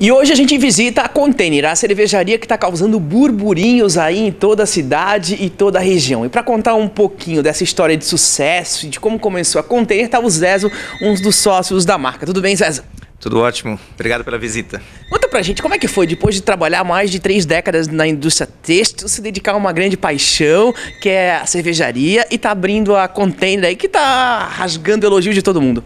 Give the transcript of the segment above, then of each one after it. E hoje a gente visita a Container, a cervejaria que está causando burburinhos aí em toda a cidade e toda a região. E para contar um pouquinho dessa história de sucesso e de como começou a Container, está o Zezo, um dos sócios da marca. Tudo bem, Zezo? Tudo ótimo. Obrigado pela visita. Conta pra gente como é que foi, depois de trabalhar mais de 3 décadas na indústria têxtil, se dedicar a uma grande paixão, que é a cervejaria, e tá abrindo a Container aí, que tá rasgando elogio de todo mundo.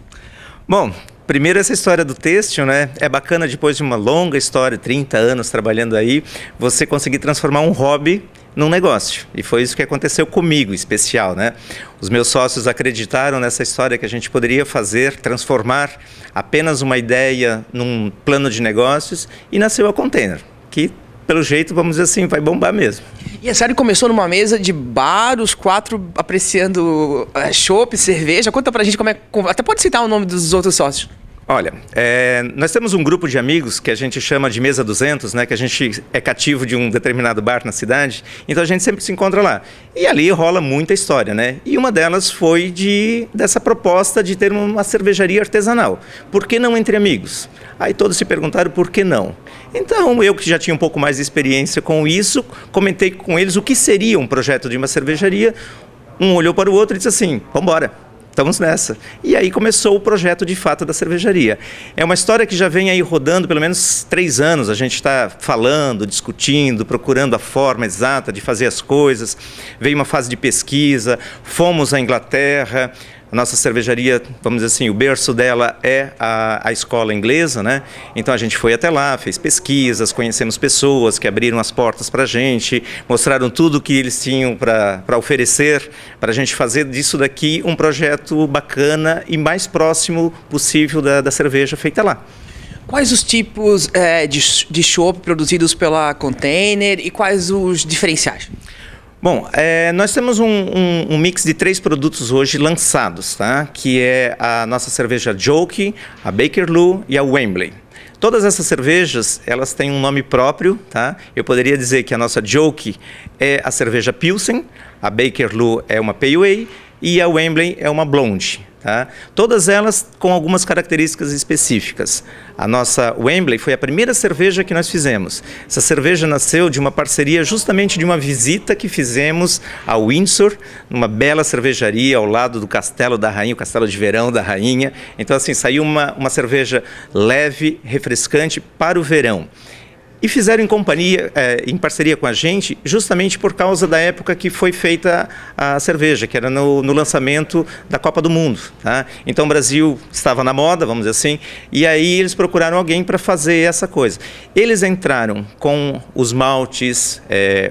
Bom... Primeiro, essa história do têxtil, né? É bacana, depois de uma longa história, 30 anos trabalhando aí, você conseguir transformar um hobby num negócio. E foi isso que aconteceu comigo, em especial, né? Os meus sócios acreditaram nessa história que a gente poderia fazer, transformar apenas uma ideia num plano de negócios, e nasceu a Container, que, pelo jeito, vamos dizer assim, vai bombar mesmo. E a série começou numa mesa de bar, os 4 apreciando chopp, cerveja. Conta pra gente como é... Até pode citar o nome dos outros sócios. Olha, nós temos um grupo de amigos que a gente chama de Mesa 200, né? Que a gente é cativo de um determinado bar na cidade, então a gente sempre se encontra lá. E ali rola muita história, né? E uma delas foi dessa proposta de ter uma cervejaria artesanal. Por que não entre amigos? Aí todos se perguntaram por que não. Então eu, que já tinha um pouco mais de experiência com isso, comentei com eles o que seria um projeto de uma cervejaria. Um olhou para o outro e disse assim, vamos embora. Estamos nessa. E aí começou o projeto de fato da cervejaria. É uma história que já vem aí rodando pelo menos 3 anos. A gente está falando, discutindo, procurando a forma exata de fazer as coisas. Veio uma fase de pesquisa, fomos à Inglaterra. A nossa cervejaria, vamos dizer assim, o berço dela é a escola inglesa, né? Então a gente foi até lá, fez pesquisas, conhecemos pessoas que abriram as portas para a gente, mostraram tudo o que eles tinham para oferecer, para a gente fazer disso daqui um projeto bacana e mais próximo possível da cerveja feita lá. Quais os tipos de chopp produzidos pela Container e quais os diferenciais? Bom, nós temos um mix de 3 produtos hoje lançados, tá? Que é a nossa cerveja Joke, a Bakerloo e a Wembley. Todas essas cervejas, elas têm um nome próprio, tá? Eu poderia dizer que a nossa Joke é a cerveja Pilsen, a Bakerloo é uma Pale Ale e a Wembley é uma Blonde. Tá? Todas elas com algumas características específicas. A nossa Wembley foi a primeira cerveja que nós fizemos. Essa cerveja nasceu de uma parceria justamente de uma visita que fizemos a Windsor, numa bela cervejaria ao lado do Castelo da Rainha, o Castelo de Verão da Rainha. Então assim, saiu uma cerveja leve, refrescante para o verão. E fizeram em parceria com a gente, justamente por causa da época que foi feita a cerveja, que era no lançamento da Copa do Mundo. Tá? Então o Brasil estava na moda, vamos dizer assim, e aí eles procuraram alguém para fazer essa coisa. Eles entraram com os maltes,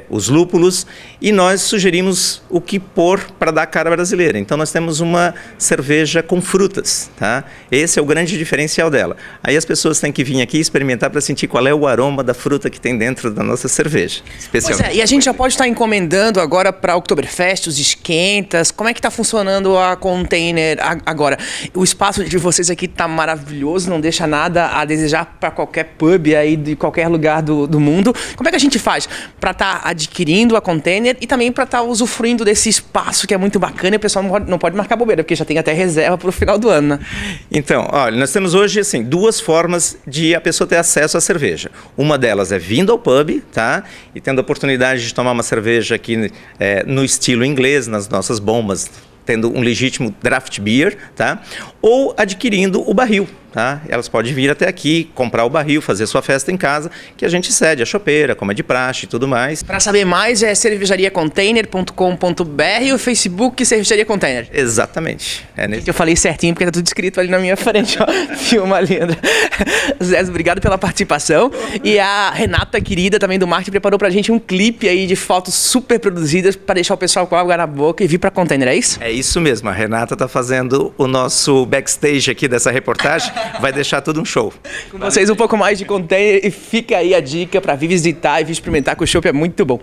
os lúpulos, e nós sugerimos o que pôr para dar a cara brasileira. Então nós temos uma cerveja com frutas. Tá? Esse é o grande diferencial dela. Aí as pessoas têm que vir aqui experimentar para sentir qual é o aroma da fruta que tem dentro da nossa cerveja, especialmente. Pois é, e a gente já pode estar encomendando agora para Oktoberfest, os esquentas. Como é que está funcionando a Container agora? O espaço de vocês aqui está maravilhoso, não deixa nada a desejar para qualquer pub aí de qualquer lugar do mundo. Como é que a gente faz para estar adquirindo a Container e também para estar usufruindo desse espaço que é muito bacana, e o pessoal não pode marcar bobeira, porque já tem até reserva para o final do ano, né? Então, olha, nós temos hoje assim 2 formas de a pessoa ter acesso à cerveja. Uma delas é vindo ao pub, tá? E tendo a oportunidade de tomar uma cerveja aqui no estilo inglês, nas nossas bombas, tendo um legítimo draft beer, tá? Ou adquirindo o barril, tá? Elas podem vir até aqui, comprar o barril, fazer sua festa em casa, que a gente cede a chopeira, como é de praxe e tudo mais. Para saber mais é cervejariacontainer.com.br e o Facebook Cervejaria Container. Exatamente. Eu falei certinho porque tá tudo escrito ali na minha frente, ó. Filma, linda. Zé, obrigado pela participação. E a Renata, querida, também do marketing, preparou pra gente um clipe aí de fotos super produzidas para deixar o pessoal com água na boca e vir pra Container, é isso? É isso mesmo. A Renata tá fazendo o nosso backstage aqui dessa reportagem. Vai deixar tudo um show. Com vocês um pouco mais de Container, e fica aí a dica para vir visitar e vir experimentar, que o show é muito bom.